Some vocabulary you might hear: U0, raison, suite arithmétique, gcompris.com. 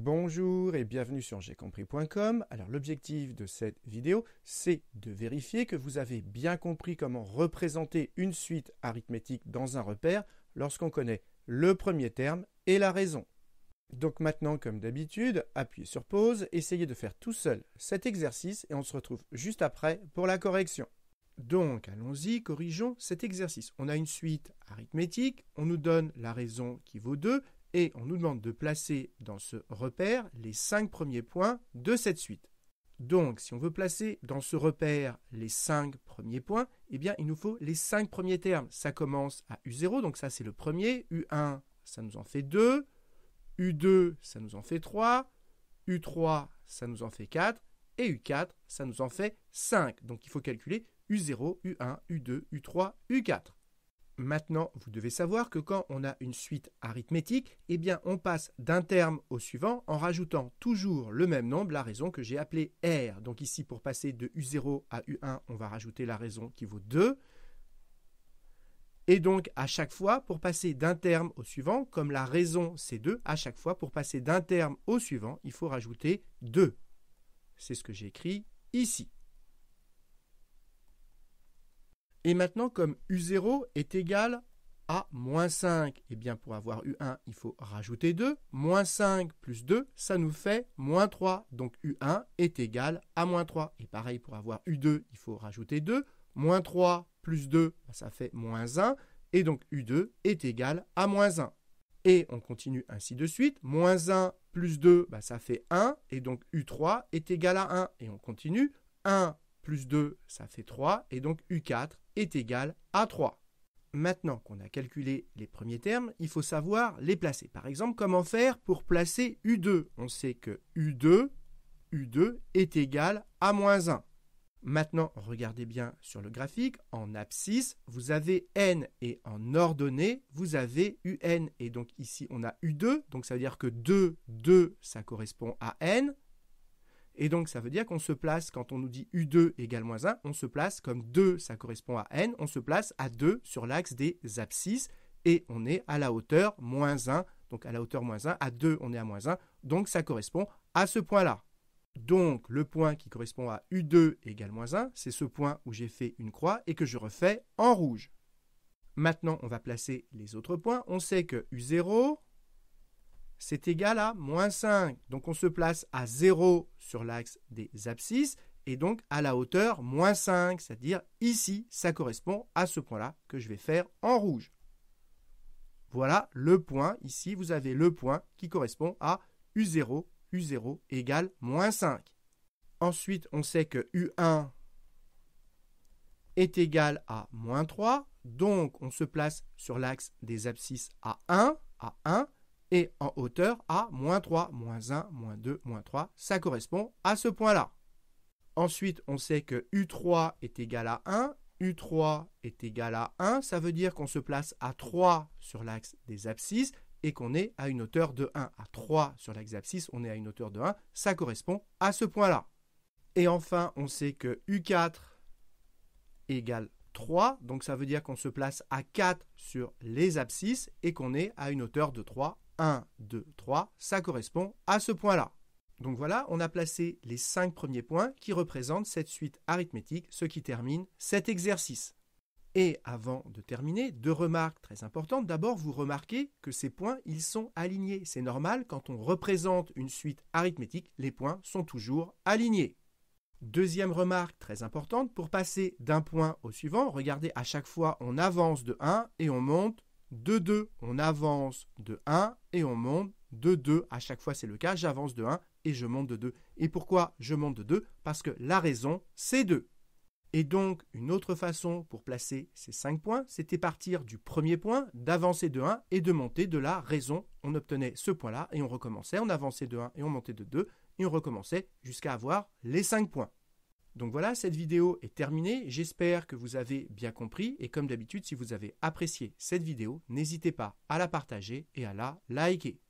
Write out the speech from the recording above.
Bonjour et bienvenue sur gcompris.com. Alors l'objectif de cette vidéo, c'est de vérifier que vous avez bien compris comment représenter une suite arithmétique dans un repère lorsqu'on connaît le premier terme et la raison. Donc maintenant, comme d'habitude, appuyez sur pause, essayez de faire tout seul cet exercice et on se retrouve juste après pour la correction. Donc allons-y, corrigeons cet exercice. On a une suite arithmétique, on nous donne la raison qui vaut 2, et on nous demande de placer dans ce repère les 5 premiers points de cette suite. Donc, si on veut placer dans ce repère les 5 premiers points, eh bien, il nous faut les 5 premiers termes. Ça commence à U0, donc ça c'est le premier. U1, ça nous en fait 2. U2, ça nous en fait 3. U3, ça nous en fait 4. Et U4, ça nous en fait 5. Donc, il faut calculer U0, U1, U2, U3, U4. Maintenant, vous devez savoir que quand on a une suite arithmétique, eh bien, on passe d'un terme au suivant en rajoutant toujours le même nombre, la raison que j'ai appelée R. Donc ici, pour passer de U0 à U1, on va rajouter la raison qui vaut 2. Et donc, à chaque fois, pour passer d'un terme au suivant, comme la raison c'est 2, à chaque fois, pour passer d'un terme au suivant, il faut rajouter 2. C'est ce que j'ai écrit ici. Et maintenant, comme U0 est égal à moins 5, eh bien pour avoir U1, il faut rajouter 2. Moins 5 plus 2, ça nous fait moins 3. Donc U1 est égal à moins 3. Et pareil, pour avoir U2, il faut rajouter 2. Moins 3 plus 2, ça fait moins 1. Et donc U2 est égal à moins 1. Et on continue ainsi de suite. Moins 1 plus 2, ça fait 1. Et donc U3 est égal à 1. Et on continue. 1 plus 2, ça fait 3. Et donc U4 est égal à 3. Maintenant qu'on a calculé les premiers termes, il faut savoir les placer. Par exemple, comment faire pour placer U2? On sait que U2 est égal à moins 1. Maintenant, regardez bien sur le graphique. En abscisse, vous avez N et en ordonnée, vous avez UN. Et donc ici, on a U2. Donc ça veut dire que 2, ça correspond à N. Et donc, ça veut dire qu'on se place, quand on nous dit U2 égale moins 1, on se place comme 2, ça correspond à N, on se place à 2 sur l'axe des abscisses et on est à la hauteur moins 1. Donc, à la hauteur moins 1, à 2, on est à moins 1. Donc, ça correspond à ce point-là. Donc, le point qui correspond à U2 égale moins 1, c'est ce point où j'ai fait une croix et que je refais en rouge. Maintenant, on va placer les autres points. On sait que U0... c'est égal à moins 5. Donc, on se place à 0 sur l'axe des abscisses et donc à la hauteur moins 5, c'est-à-dire ici, ça correspond à ce point-là que je vais faire en rouge. Voilà le point. Ici, vous avez le point qui correspond à U0. U0 égale moins 5. Ensuite, on sait que U1 est égal à moins 3. Donc, on se place sur l'axe des abscisses à 1. Et en hauteur à moins 3, moins 1, moins 2, moins 3, ça correspond à ce point-là. Ensuite, on sait que U3 est égal à 1. U3 est égal à 1, ça veut dire qu'on se place à 3 sur l'axe des abscisses et qu'on est à une hauteur de 1. À 3 sur l'axe des abscisses, on est à une hauteur de 1, ça correspond à ce point-là. Et enfin, on sait que U4 égale 3, donc ça veut dire qu'on se place à 4 sur les abscisses et qu'on est à une hauteur de 3. 1, 2, 3, ça correspond à ce point-là. Donc voilà, on a placé les 5 premiers points qui représentent cette suite arithmétique, ce qui termine cet exercice. Et avant de terminer, 2 remarques très importantes. D'abord, vous remarquez que ces points, ils sont alignés. C'est normal, quand on représente une suite arithmétique, les points sont toujours alignés. Deuxième remarque très importante, pour passer d'un point au suivant, regardez, à chaque fois, on avance de 1 et on monte de 2, on avance de 1 et on monte de 2. À chaque fois, c'est le cas. J'avance de 1 et je monte de 2. Et pourquoi je monte de 2? Parce que la raison, c'est 2. Et donc, une autre façon pour placer ces 5 points, c'était partir du premier point, d'avancer de 1 et de monter de la raison. On obtenait ce point-là et on recommençait. On avançait de 1 et on montait de 2 et on recommençait jusqu'à avoir les 5 points. Donc voilà, cette vidéo est terminée. J'espère que vous avez bien compris. Et comme d'habitude, si vous avez apprécié cette vidéo, n'hésitez pas à la partager et à la liker.